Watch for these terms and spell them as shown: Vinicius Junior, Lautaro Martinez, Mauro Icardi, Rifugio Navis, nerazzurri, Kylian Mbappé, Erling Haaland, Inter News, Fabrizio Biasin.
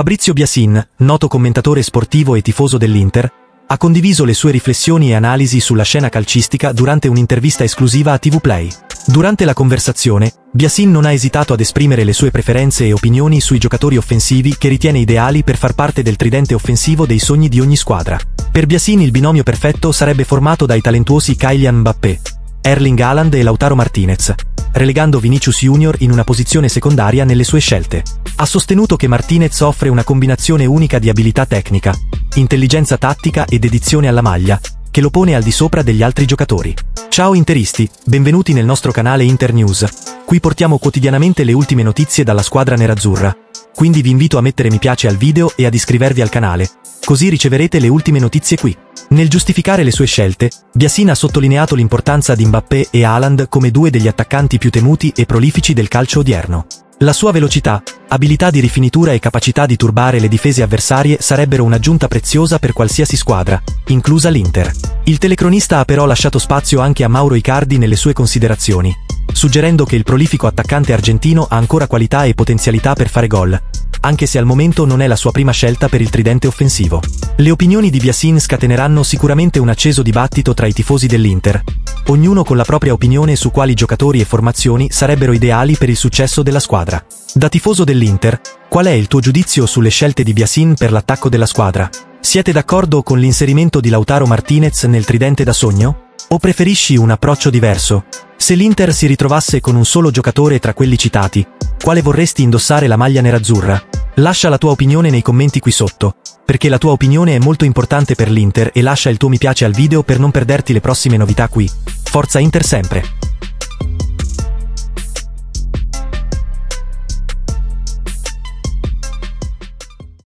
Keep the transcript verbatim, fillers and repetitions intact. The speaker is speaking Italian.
Fabrizio Biasin, noto commentatore sportivo e tifoso dell'Inter, ha condiviso le sue riflessioni e analisi sulla scena calcistica durante un'intervista esclusiva a T V Play. Durante la conversazione, Biasin non ha esitato ad esprimere le sue preferenze e opinioni sui giocatori offensivi che ritiene ideali per far parte del tridente offensivo dei sogni di ogni squadra. Per Biasin il binomio perfetto sarebbe formato dai talentuosi Kylian Mbappé, Erling Haaland e Lautaro Martinez, relegando Vinicius Junior in una posizione secondaria nelle sue scelte. Ha sostenuto che Martinez offre una combinazione unica di abilità tecnica, intelligenza tattica e dedizione alla maglia, che lo pone al di sopra degli altri giocatori. Ciao interisti, benvenuti nel nostro canale Inter News. Qui portiamo quotidianamente le ultime notizie dalla squadra nerazzurra, quindi vi invito a mettere mi piace al video e ad iscrivervi al canale, così riceverete le ultime notizie qui. Nel giustificare le sue scelte, Biasin ha sottolineato l'importanza di Mbappé e Haaland come due degli attaccanti più temuti e prolifici del calcio odierno. La sua velocità, abilità di rifinitura e capacità di turbare le difese avversarie sarebbero un'aggiunta preziosa per qualsiasi squadra, inclusa l'Inter. Il telecronista ha però lasciato spazio anche a Mauro Icardi nelle sue considerazioni, suggerendo che il prolifico attaccante argentino ha ancora qualità e potenzialità per fare gol, anche se al momento non è la sua prima scelta per il tridente offensivo. Le opinioni di Biasin scateneranno sicuramente un acceso dibattito tra i tifosi dell'Inter, ognuno con la propria opinione su quali giocatori e formazioni sarebbero ideali per il successo della squadra. Da tifoso dell'Inter, qual è il tuo giudizio sulle scelte di Biasin per l'attacco della squadra? Siete d'accordo con l'inserimento di Lautaro Martinez nel tridente da sogno? O preferisci un approccio diverso? Se l'Inter si ritrovasse con un solo giocatore tra quelli citati, quale vorresti indossare la maglia nerazzurra? Lascia la tua opinione nei commenti qui sotto, perché la tua opinione è molto importante per l'Inter, e lascia il tuo mi piace al video per non perderti le prossime novità qui. Forza Inter sempre!